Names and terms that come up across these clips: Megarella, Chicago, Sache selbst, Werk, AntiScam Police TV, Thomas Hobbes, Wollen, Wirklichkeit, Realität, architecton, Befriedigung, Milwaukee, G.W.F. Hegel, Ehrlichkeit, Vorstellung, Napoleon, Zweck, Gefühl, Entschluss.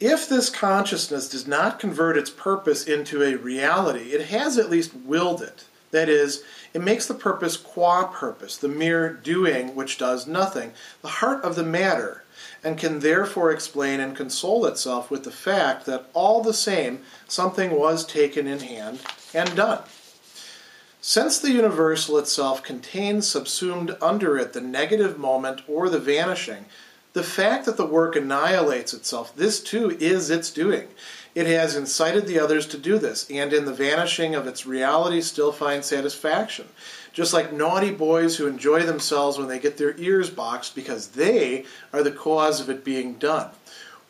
If this consciousness does not convert its purpose into a reality, it has at least willed it. That is, it makes the purpose qua purpose, the mere doing which does nothing, the heart of the matter, and can therefore explain and console itself with the fact that all the same, something was taken in hand and done. Since the universal itself contains subsumed under it the negative moment or the vanishing, the fact that the work annihilates itself, this too is its doing. It has incited the others to do this, and in the vanishing of its reality still finds satisfaction. Just like naughty boys who enjoy themselves when they get their ears boxed because they are the cause of it being done.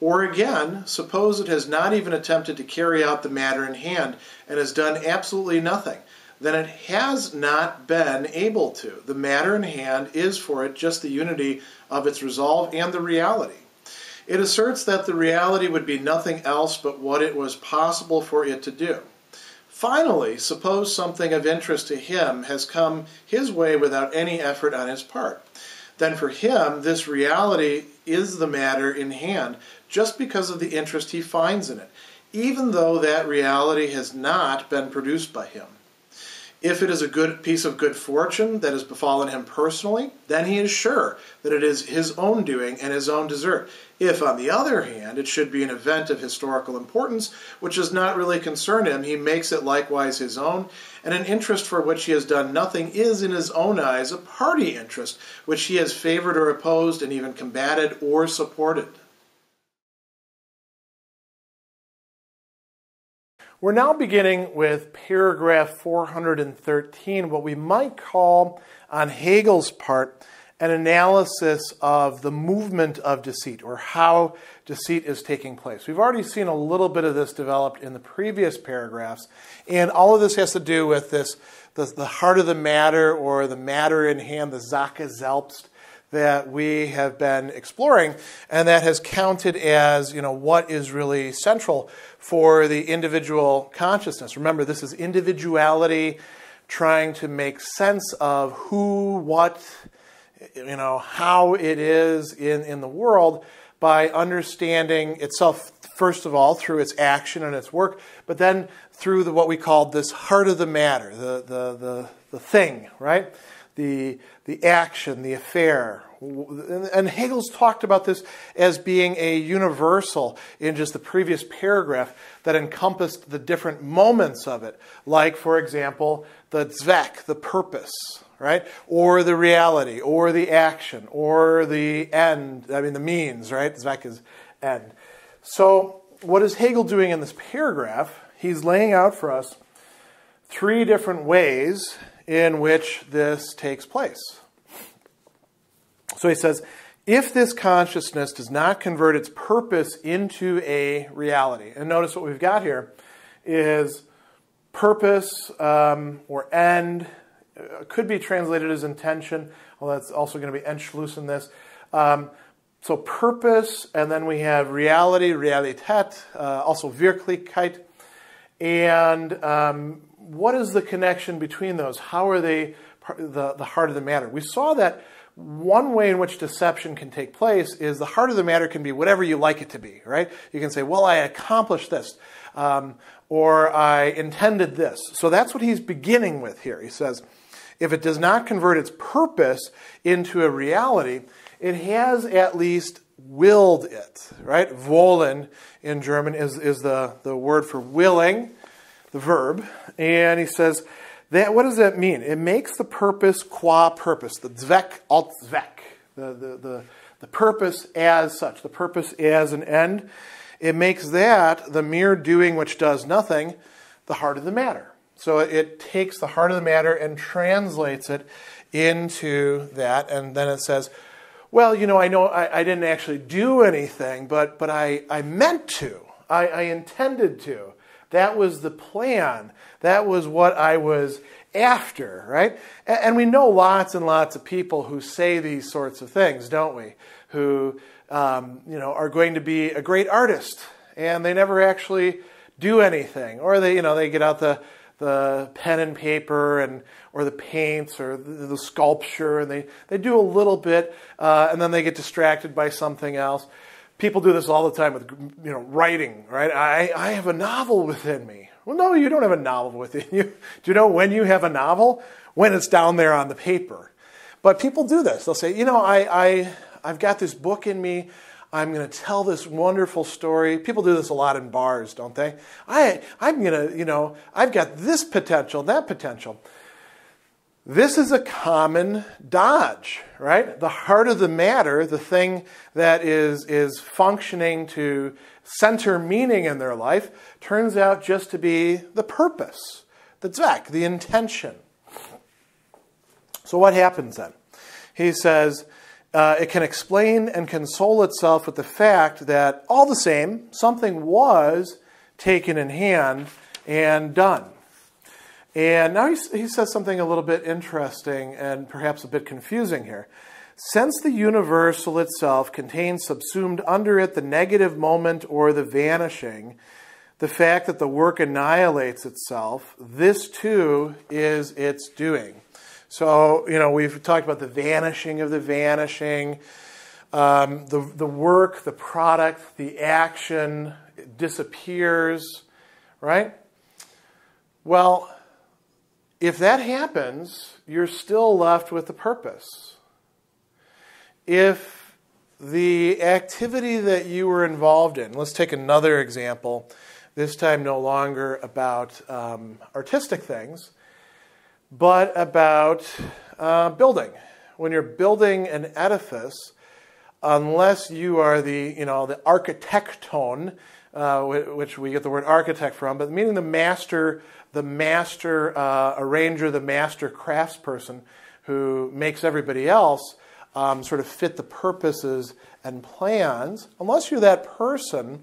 Or again, suppose it has not even attempted to carry out the matter in hand and has done absolutely nothing. Then it has not been able to. The matter in hand is for it just the unity of its resolve and the reality. It asserts that the reality would be nothing else but what it was possible for it to do. Finally, suppose something of interest to him has come his way without any effort on his part. Then for him, this reality is the matter in hand just because of the interest he finds in it, even though that reality has not been produced by him. If it is a good piece of good fortune that has befallen him personally, then he is sure that it is his own doing and his own desert. If, on the other hand, it should be an event of historical importance, which does not really concern him, he makes it likewise his own, and an interest for which he has done nothing is, in his own eyes, a party interest, which he has favored or opposed and even combated or supported. We're now beginning with paragraph 413, what we might call, on Hegel's part, an analysis of the movement of deceit, or how deceit is taking place. We've already seen a little bit of this developed in the previous paragraphs, and all of this has to do with this, the heart of the matter, or the matter in hand, the Sache selbst, that we have been exploring, and that has counted as, what is really central for the individual consciousness. Remember, this is individuality trying to make sense of who, what, how it is in the world by understanding itself, first of all, through its action and its work, but then through what we call this heart of the matter, the thing, right? The action, the affair. And Hegel's talked about this as being a universal in just the previous paragraph that encompassed the different moments of it. Like, for example, the Zweck, the purpose, right? Or the reality, or the action, or the end, the means, right? Zweck is end. So what is Hegel doing in this paragraph? He's laying out for us three different ways in which this takes place. So he says, if this consciousness does not convert its purpose into a reality, and notice what we've got here is purpose or end, could be translated as intention, although that's also going to be Entschluss in this. So purpose, and then we have reality, Realität, also Wirklichkeit, and what is the connection between those? How are they the heart of the matter? We saw that one way in which deception can take place is the heart of the matter can be whatever you like it to be, right? You can say, well, I accomplished this, or I intended this. So that's what he's beginning with here. He says, if it does not convert its purpose into a reality, it has at least willed it, right? Wollen in German is the word for willing, the verb, and he says, that what does that mean? It makes the purpose qua purpose, the Zweck als Zweck, the purpose as such, the purpose as an end. It makes that the mere doing which does nothing, the heart of the matter. So it takes the heart of the matter and translates it into that, and then it says, well, I know I didn't actually do anything, but I meant to, I intended to. That was the plan. That was what I was after, right? And we know lots and lots of people who say these sorts of things, don't we? Who, are going to be a great artist, and they never actually do anything, or they, they get out the pen and paper, and or the paints, or the sculpture, and they do a little bit, and then they get distracted by something else. People do this all the time with, you know, writing, right? I have a novel within me. Well, no, you don't have a novel within you. Do you know when you have a novel? When it's down there on the paper. But people do this. They'll say, you know, I've got this book in me. I'm going to tell this wonderful story. People do this a lot in bars, don't they? I'm going to, you know, I've got this potential, that potential. This is a common dodge, right? The heart of the matter, the thing that is functioning to center meaning in their life, turns out just to be the purpose, the Zweck, the intention. So what happens then? He says, it can explain and console itself with the fact that, all the same, something was taken in hand and done. And now he says something a little bit interesting and perhaps a bit confusing here. Since the universal itself contains subsumed under it the negative moment or the vanishing, the fact that the work annihilates itself, this too is its doing. So, you know, we've talked about the vanishing of the vanishing, the work, the product, the action, it disappears, right? Well, if that happens, you're still left with the purpose. If the activity that you were involved in, let's take another example, this time no longer about artistic things, but about building. When you're building an edifice, unless you are the, you know, the architecton, which we get the word architect from, but meaning the master arranger, the master craftsperson who makes everybody else sort of fit the purposes and plans. Unless you're that person,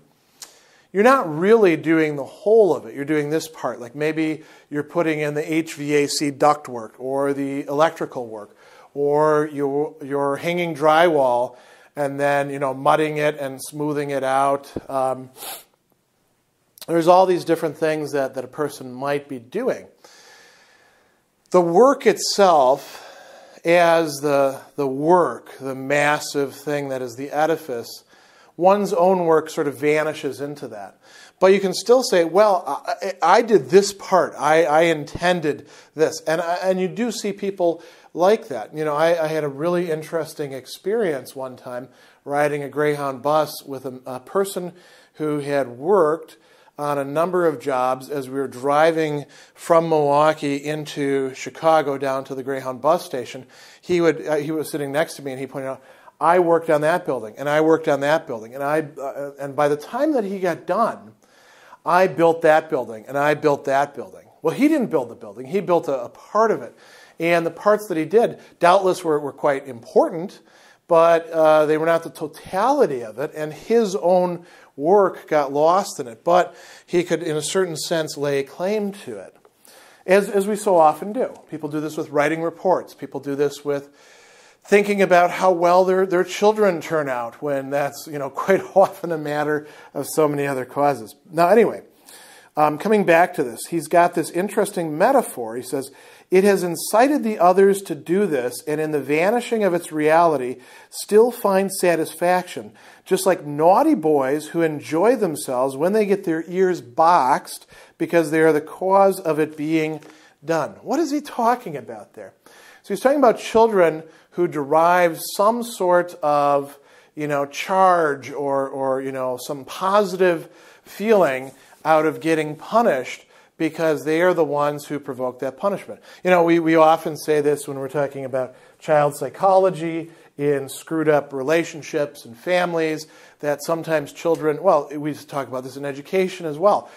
you're not really doing the whole of it. You're doing this part. Like maybe you're putting in the HVAC ductwork or the electrical work, or you're hanging drywall and then, you know, mudding it and smoothing it out. There's all these different things that a person might be doing. The work itself as the work, the massive thing that is the edifice, one's own work sort of vanishes into that. But you can still say, well, I did this part. I intended this. And you do see people like that. You know, I had a really interesting experience one time riding a Greyhound bus with a person who had worked on a number of jobs as we were driving from Milwaukee into Chicago down to the Greyhound bus station. He was sitting next to me and he pointed out, I worked on that building and I worked on that building. And by the time that he got done, I built that building and I built that building. Well, he didn't build the building. He built a part of it. And the parts that he did doubtless were quite important, but they were not the totality of it, and his own work got lost in it. But he could, in a certain sense, lay claim to it, as we so often do. People do this with writing reports. People do this with thinking about how well their children turn out, when that's, you know, quite often a matter of so many other causes. Now, anyway, coming back to this, he's got this interesting metaphor. He says, it has incited the others to do this, and in the vanishing of its reality, still find satisfaction, just like naughty boys who enjoy themselves when they get their ears boxed because they are the cause of it being done. What is he talking about there? So he's talking about children who derive some sort of, you know, charge or you know, some positive feeling out of getting punished, because they are the ones who provoke that punishment. You know, we often say this when we're talking about child psychology in screwed up relationships and families, that sometimes children, well, we talk about this in education as well.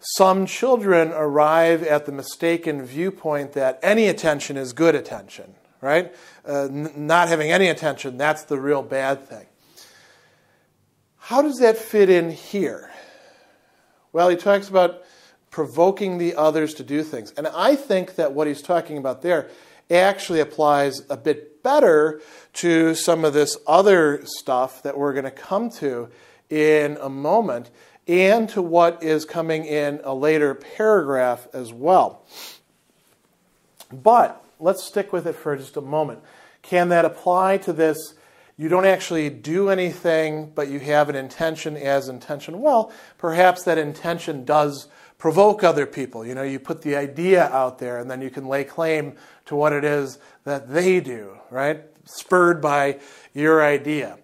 Some children arrive at the mistaken viewpoint that any attention is good attention, right? Not having any attention, that's the real bad thing. How does that fit in here? Well, he talks about provoking the others to do things. And I think that what he's talking about there actually applies a bit better to some of this other stuff that we're going to come to in a moment, and to what is coming in a later paragraph as well. But let's stick with it for just a moment. Can that apply to this You don't actually do anything, but you have an intention as intention. Well, perhaps that intention does provoke other people. You know, you put the idea out there, and then you can lay claim to what it is that they do, right? Spurred by your idea.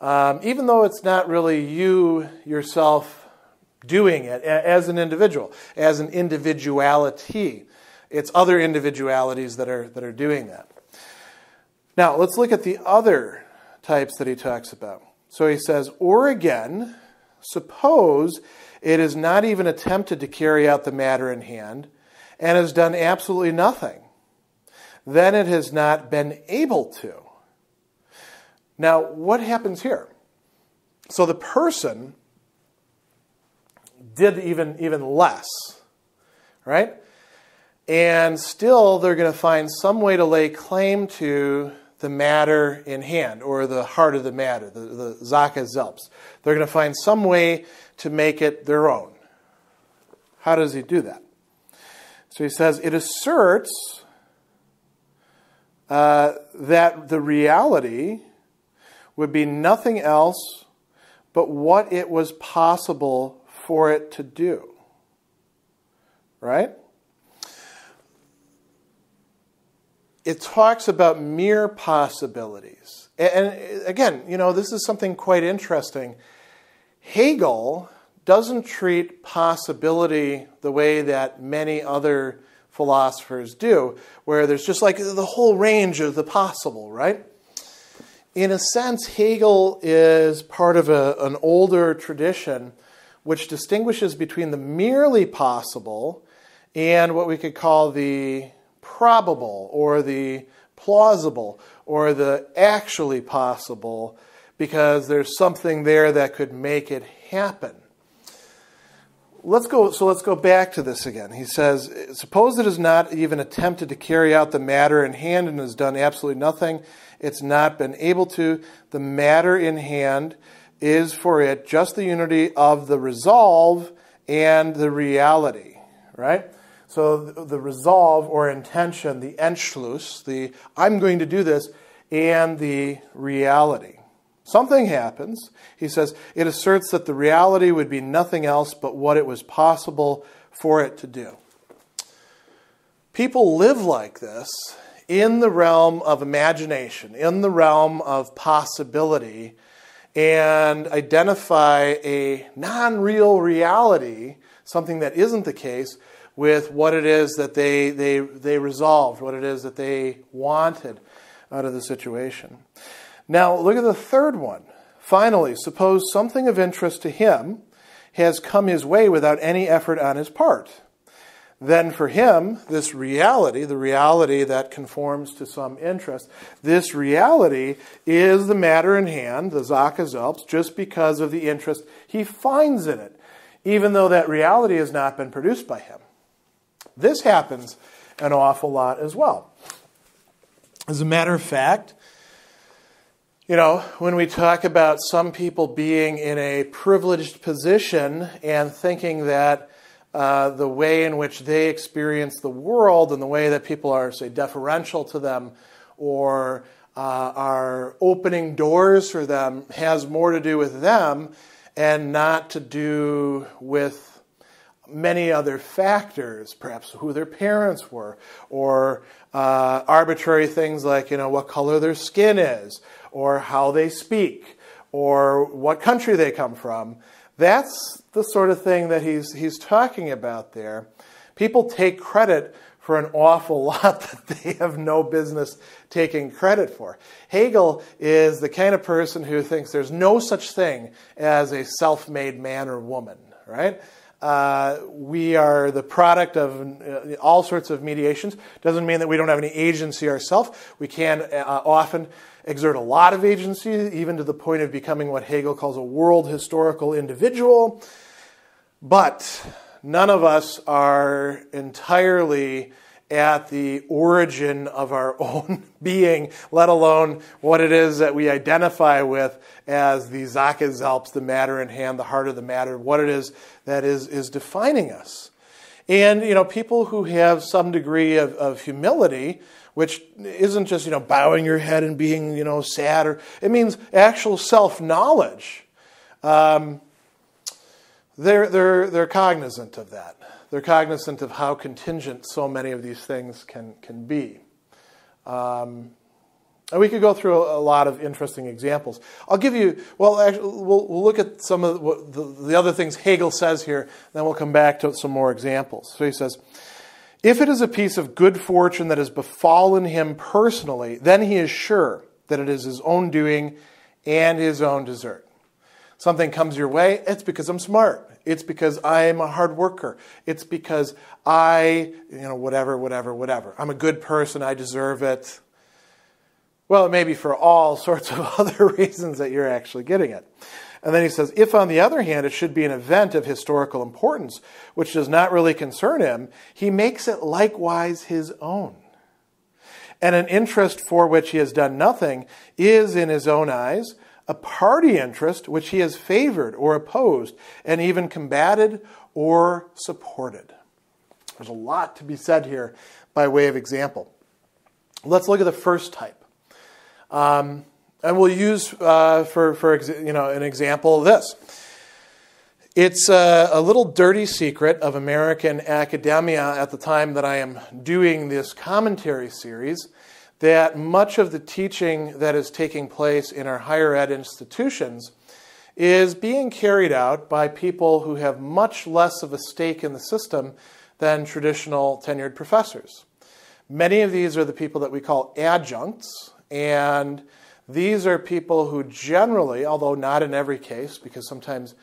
Even though it's not really you yourself doing it as an individual, as an individuality. It's other individualities that are doing that. Now, let's look at the other types that he talks about. So he says, or again, suppose it is not even attempted to carry out the matter in hand and has done absolutely nothing. Then it has not been able to. Now, what happens here? So the person did even less, right? And still they're going to find some way to lay claim to the matter in hand, or the heart of the matter, the Sache selbst. They're going to find some way to make it their own. How does he do that? So he says, it asserts that the reality would be nothing else but what it was possible for it to do. Right? It talks about mere possibilities. And again, you know, this is something quite interesting. Hegel doesn't treat possibility the way that many other philosophers do, where there's just like the whole range of the possible, right? In a sense, Hegel is part of an older tradition which distinguishes between the merely possible and what we could call the probable, or the plausible, or the actually possible, because there's something there that could make it happen. Let's go back to this again. He says, suppose it is not even attempted to carry out the matter in hand and has done absolutely nothing. It's not been able to. The matter in hand is for it just the unity of the resolve and the reality, right? So the resolve or intention, the Entschluss, the I'm going to do this, and the reality. Something happens. He says, it asserts that the reality would be nothing else but what it was possible for it to do. People live like this in the realm of imagination, in the realm of possibility, and identify a non-real reality, something that isn't the case, with what it is that they resolved, what it is that they wanted out of the situation. Now, look at the third one. Finally, suppose something of interest to him has come his way without any effort on his part. Then for him, this reality, the reality that conforms to some interest, this reality is the matter in hand, the Sache selbst, just because of the interest he finds in it, even though that reality has not been produced by him. This happens an awful lot as well. As a matter of fact, you know, when we talk about some people being in a privileged position and thinking that the way in which they experience the world and the way that people are, say, deferential to them or are opening doors for them has more to do with them and not to do with many other factors, perhaps who their parents were, or arbitrary things like, you know, what color their skin is, or how they speak, or what country they come from. That's the sort of thing that he's talking about there. People take credit for an awful lot that they have no business taking credit for. Hegel is the kind of person who thinks there's no such thing as a self-made man or woman, right? We are the product of all sorts of mediations. Doesn't mean that we don't have any agency ourselves. We can often exert a lot of agency, even to the point of becoming what Hegel calls a world historical individual. But none of us are entirely at the origin of our own being, let alone what it is that we identify with as the Sache selbst, the matter in hand, the heart of the matter, what it is that is defining us. And, you know, people who have some degree of humility which isn't just, bowing your head and being, sad. Or it means actual self-knowledge. They're cognizant of that. They're cognizant of how contingent so many of these things can be. And we could go through a lot of interesting examples. I'll give you, well, actually, we'll look at some of the other things Hegel says here, then we'll come back to some more examples. So he says, if it is a piece of good fortune that has befallen him personally, then he is sure that it is his own doing and his own desert. Something comes your way, it's because I'm smart. It's because I'm a hard worker. It's because I, whatever. I'm a good person, I deserve it. Well, it may be for all sorts of other reasons that you're actually getting it. And then he says, if on the other hand it should be an event of historical importance, which does not really concern him, he makes it likewise his own. And an interest for which he has done nothing is, in his own eyes, a party interest which he has favored or opposed and even combated or supported. There's a lot to be said here by way of example. Let's look at the first type. And we'll use, for an example of this. It's a little dirty secret of American academia at the time that I am doing this commentary series that much of the teaching that is taking place in our higher ed institutions is being carried out by people who have much less of a stake in the system than traditional tenured professors. Many of these are the people that we call adjuncts. And these are people who generally, although not in every case, because sometimes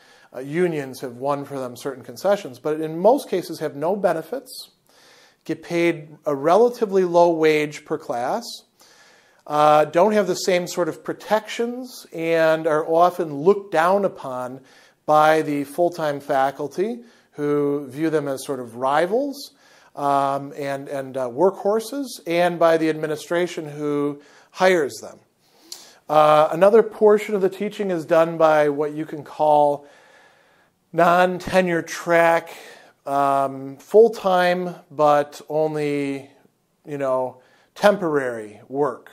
unions have won for them certain concessions, but in most cases have no benefits, get paid a relatively low wage per class, don't have the same sort of protections, and are often looked down upon by the full-time faculty who view them as sort of rivals and workhorses, and by the administration who hires them. Another portion of the teaching is done by what you can call non-tenure track, full-time but only, temporary work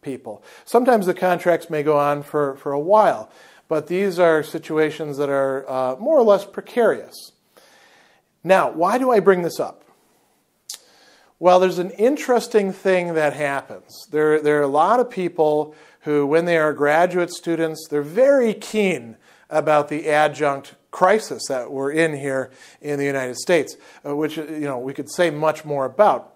people. Sometimes the contracts may go on for a while, but these are situations that are more or less precarious. Now, why do I bring this up? Well, there's an interesting thing that happens. There are a lot of people who, when they are graduate students, they're very keen about the adjunct crisis that we're in here in the United States, which we could say much more about.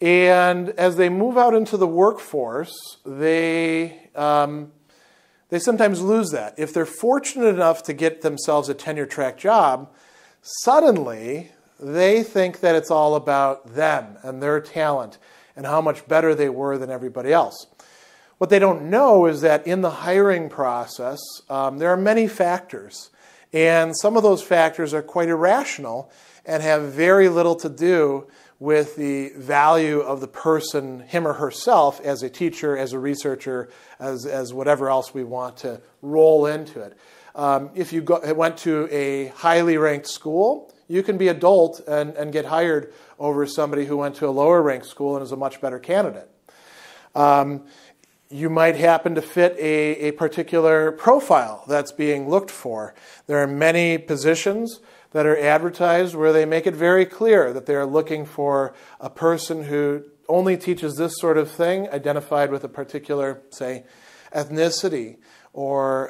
And as they move out into the workforce, they sometimes lose that. If they're fortunate enough to get themselves a tenure-track job, suddenly they think that it's all about them and their talent and how much better they were than everybody else. What they don't know is that in the hiring process, there are many factors. And some of those factors are quite irrational and have very little to do with the value of the person, him or herself, as a teacher, as a researcher, as whatever else we want to roll into it. If you went to a highly ranked school, you can be adult and get hired over somebody who went to a lower-ranked school and is a much better candidate. You might happen to fit a particular profile that's being looked for. There are many positions that are advertised where they make it very clear that they're looking for a person who only teaches this sort of thing, identified with a particular, say, ethnicity, or,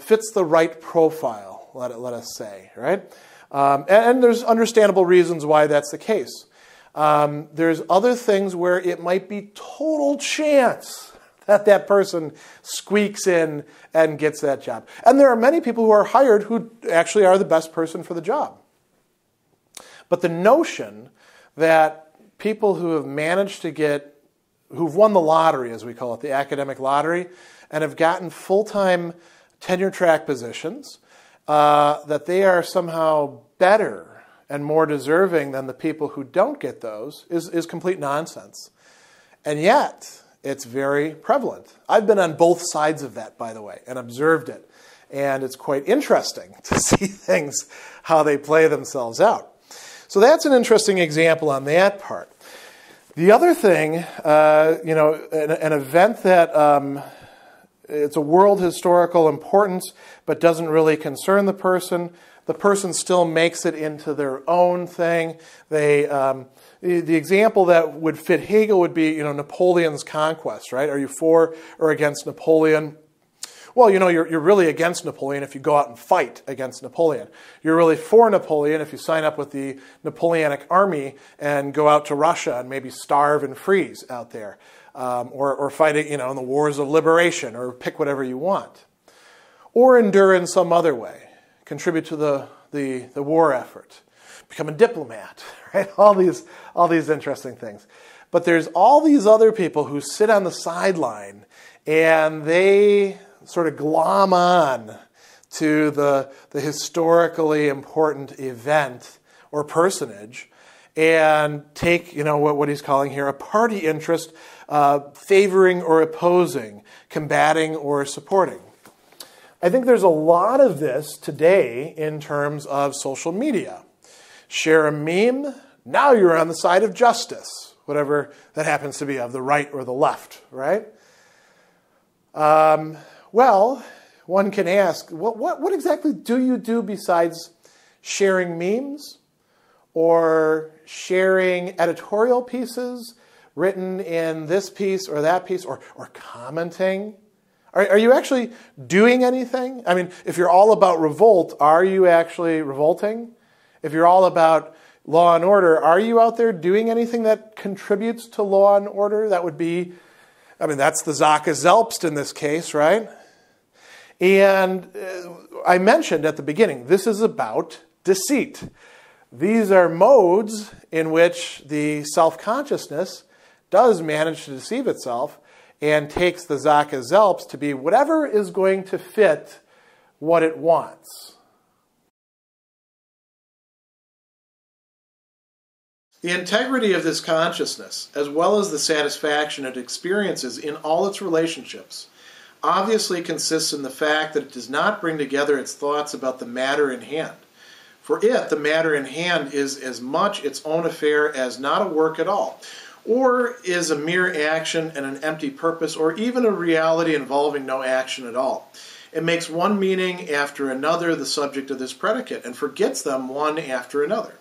fits the right profile, let us say, right? And there's understandable reasons why that's the case. There's other things where it might be total chance that that person squeaks in and gets that job. And there are many people who are hired who actually are the best person for the job. But the notion that people who have managed to get, who've won the lottery, as we call it, the academic lottery, and have gotten full-time tenure-track positions, that they are somehow better and more deserving than the people who don't get those is complete nonsense. And yet, it's very prevalent. I've been on both sides of that, by the way, and observed it. And it's quite interesting to see things, how they play themselves out. So that's an interesting example on that part. The other thing, an event that it's a world historical importance, but doesn't really concern the person. The person still makes it into their own thing. The example that would fit Hegel would be, Napoleon's conquest, right? Are you for or against Napoleon? Well, you're really against Napoleon if you go out and fight against Napoleon. You're really for Napoleon if you sign up with the Napoleonic army and go out to Russia and maybe starve and freeze out there. Or fight it, in the wars of liberation, or pick whatever you want. Or endure in some other way. Contribute to the war effort. Become a diplomat, right? All these interesting things. But there's all these other people who sit on the sideline and they sort of glom on to the historically important event or personage and take, what he's calling here a party interest, favoring or opposing, combating or supporting. I think there's a lot of this today in terms of social media. Share a meme, now you're on the side of justice, whatever that happens to be, of the right or the left, right? Well, one can ask, what exactly do you do besides sharing memes or sharing editorial pieces written in this piece or that piece, or commenting? Are you actually doing anything? I mean, if you're all about revolt, are you actually revolting? If you're all about law and order, are you out there doing anything that contributes to law and order? That would be, that's the Sache selbst in this case, right? And I mentioned at the beginning, this is about deceit. These are modes in which the self-consciousness does manage to deceive itself and takes the Sache selbst to be whatever is going to fit what it wants. The integrity of this consciousness, as well as the satisfaction it experiences in all its relationships, obviously consists in the fact that it does not bring together its thoughts about the matter in hand. For it, the matter in hand is as much its own affair as not a work at all, or is a mere action and an empty purpose, or even a reality involving no action at all. It makes one meaning after another the subject of this predicate, and forgets them one after another.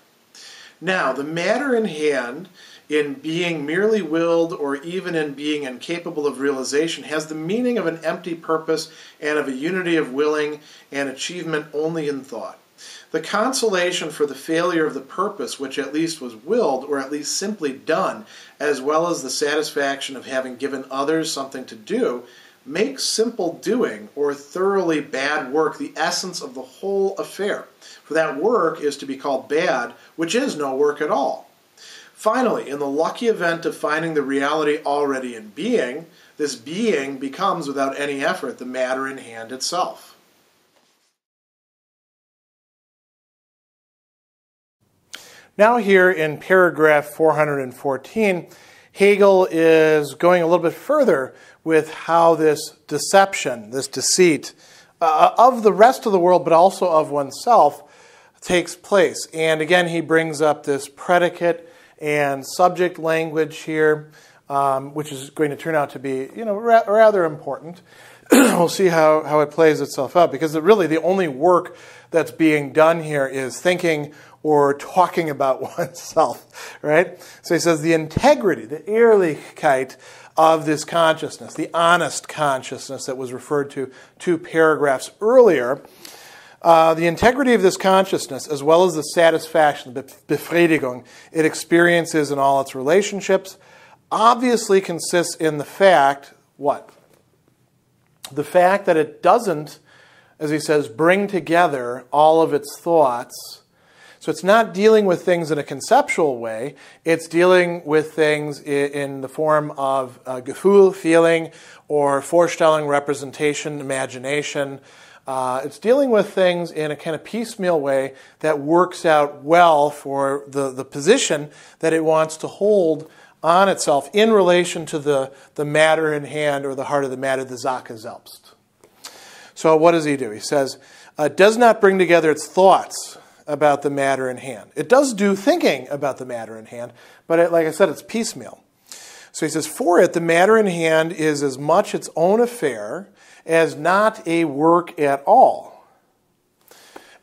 Now, the matter in hand, in being merely willed, or even in being incapable of realization, has the meaning of an empty purpose and of a unity of willing and achievement only in thought. The consolation for the failure of the purpose, which at least was willed, or at least simply done, as well as the satisfaction of having given others something to do, makes simple doing, or thoroughly bad work, the essence of the whole affair. For that work is to be called bad, which is no work at all. Finally, in the lucky event of finding the reality already in being, this being becomes, without any effort, the matter in hand itself. Now here in paragraph 414, Hegel is going a little bit further with how this deception, this deceit of the rest of the world, but also of oneself, takes place. And again, he brings up this predicate and subject language here, which is going to turn out to be, rather important. We'll see how it plays itself out, because really the only work that's being done here is thinking or talking about oneself, right? So he says the integrity, the Ehrlichkeit of this consciousness, the honest consciousness that was referred to 2 paragraphs earlier, the integrity of this consciousness, as well as the satisfaction, the Befriedigung, it experiences in all its relationships, obviously consists in the fact, what? The fact that it doesn't, as he says, bring together all of its thoughts. So it's not dealing with things in a conceptual way. It's dealing with things in the form of Gefühl, feeling, or Vorstellung, representation, imagination. It's dealing with things in a kind of piecemeal way that works out well for the position that it wants to hold on itself in relation to the matter in hand, or the heart of the matter, the Sache selbst. So what does he do? He says, does not bring together its thoughts, about the matter in hand. It does do thinking about the matter in hand, but it, like I said, it's piecemeal. So he says, for it, the matter in hand is as much its own affair as not a work at all.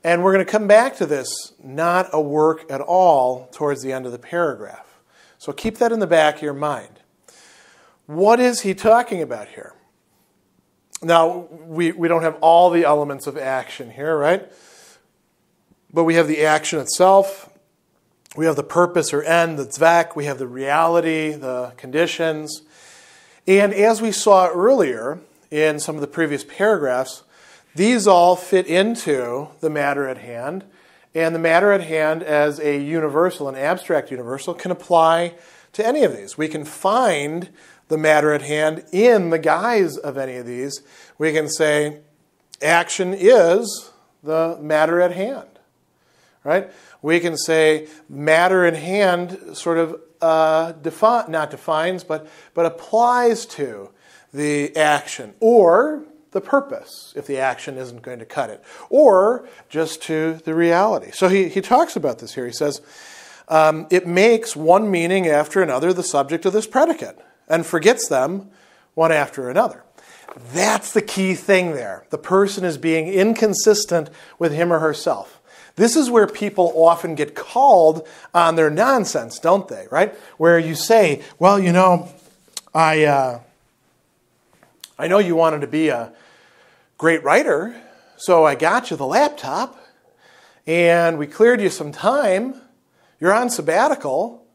And we're going to come back to this, not a work at all, towards the end of the paragraph. So keep that in the back of your mind. What is he talking about here? Now, we don't have all the elements of action here, right? But we have the action itself. We have the purpose or end, the Zweck. We have the reality, the conditions. And as we saw earlier in some of the previous paragraphs, these all fit into the matter at hand. And the matter at hand as a universal, an abstract universal, can apply to any of these. We can find the matter at hand in the guise of any of these. We can say action is the matter at hand. Right? We can say matter in hand sort of not defines, but applies to the action or the purpose, if the action isn't going to cut it, or just to the reality. So he talks about this here. He says, it makes one meaning after another the subject of this predicate and forgets them one after another. That's the key thing there. The person is being inconsistent with him or herself. This is where people often get called on their nonsense, don't they, right? Where you say, well, you know, I know you wanted to be a great writer, so I got you the laptop, and we cleared you some time. You're on sabbatical.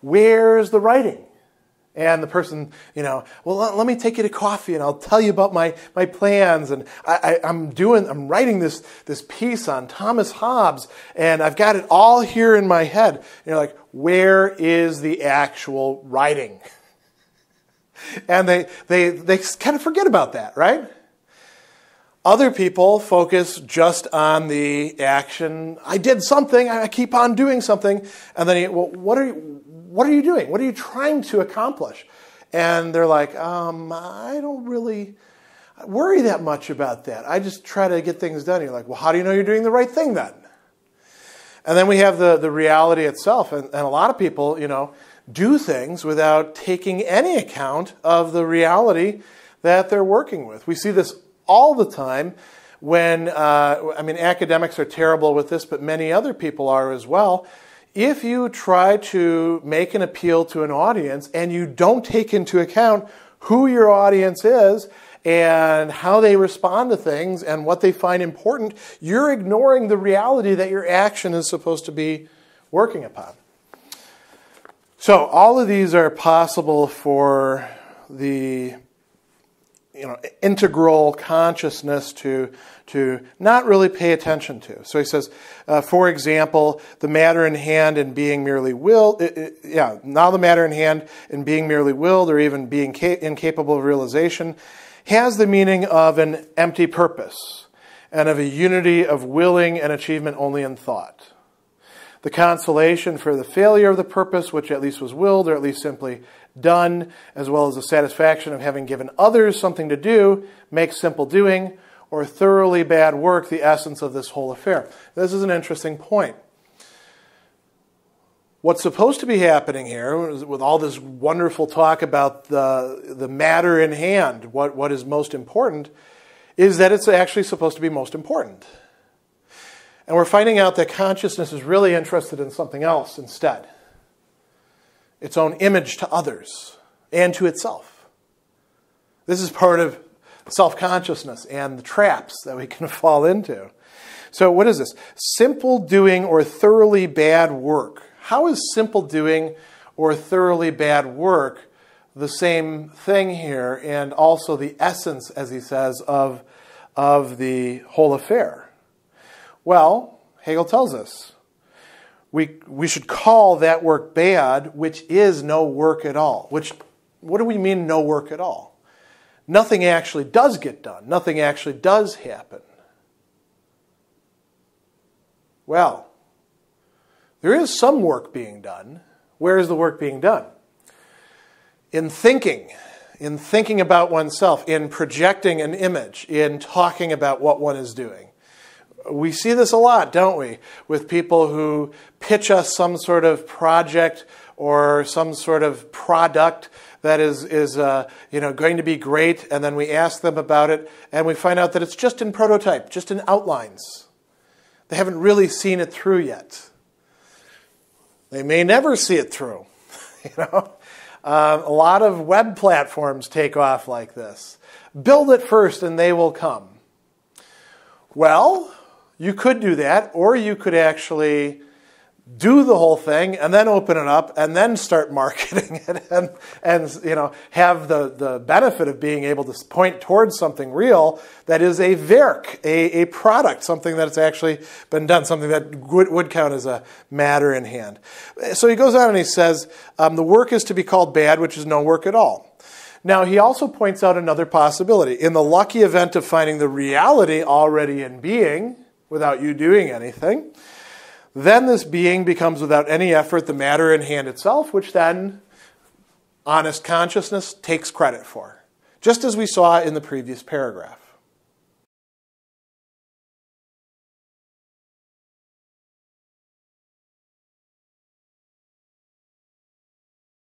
Where's the writing? And the person, you know, well, let me take you to coffee and I'll tell you about my plans. And I'm writing this piece on Thomas Hobbes and I've got it all here in my head. And you're like, where is the actual writing? And they kind of forget about that, right? Other people focus just on the action. I did something. I keep on doing something. And then, well, what are you doing? What are you trying to accomplish? And they're like, I don't really worry that much about that. I just try to get things done. And you're like, well, how do you know you're doing the right thing then? And then we have the reality itself. And a lot of people, you know, do things without taking any account of the reality that they're working with. We see this all the time when, I mean, academics are terrible with this, but many other people are as well. If you try to make an appeal to an audience and you don't take into account who your audience is and how they respond to things and what they find important, you're ignoring the reality that your action is supposed to be working upon. So all of these are possible for the, you know, integral consciousness to not really pay attention to. So he says, for example, the matter in hand and being merely willed, now the matter in hand and being merely willed or even being incapable of realization has the meaning of an empty purpose and of a unity of willing and achievement only in thought. The consolation for the failure of the purpose, which at least was willed or at least simply done, as well as the satisfaction of having given others something to do, makes simple doing or thoroughly bad work the essence of this whole affair. This is an interesting point. What's supposed to be happening here, with all this wonderful talk about the matter in hand, what is most important, is that it's actually supposed to be most important. And we're finding out that consciousness is really interested in something else instead. Its own image to others and to itself. This is part of self-consciousness and the traps that we can fall into. So what is this? Simple doing or thoroughly bad work. How is simple doing or thoroughly bad work the same thing here and also the essence, as he says, of the whole affair? Well, Hegel tells us, we should call that work bad, which is no work at all. Which, what do we mean no work at all? Nothing actually does get done. Nothing actually does happen. Well, there is some work being done. Where is the work being done? In thinking about oneself, in projecting an image, in talking about what one is doing. We see this a lot, don't we, with people who pitch us some sort of project or some sort of product that is going to be great, and then we ask them about it, and we find out that it's just in prototype, just in outlines. They haven't really seen it through yet. They may never see it through. A lot of web platforms take off like this. Build it first, and they will come. Well, you could do that, or you could actually do the whole thing and then open it up and then start marketing it and have the benefit of being able to point towards something real that is a Werk, a product, something that's actually been done, something that would count as a matter in hand. So he goes on and he says, the work is to be called bad, which is no work at all. Now, he also points out another possibility. In the lucky event of finding the reality already in being, without you doing anything, then this being becomes without any effort the matter in hand itself, which then honest consciousness takes credit for, just as we saw in the previous paragraph.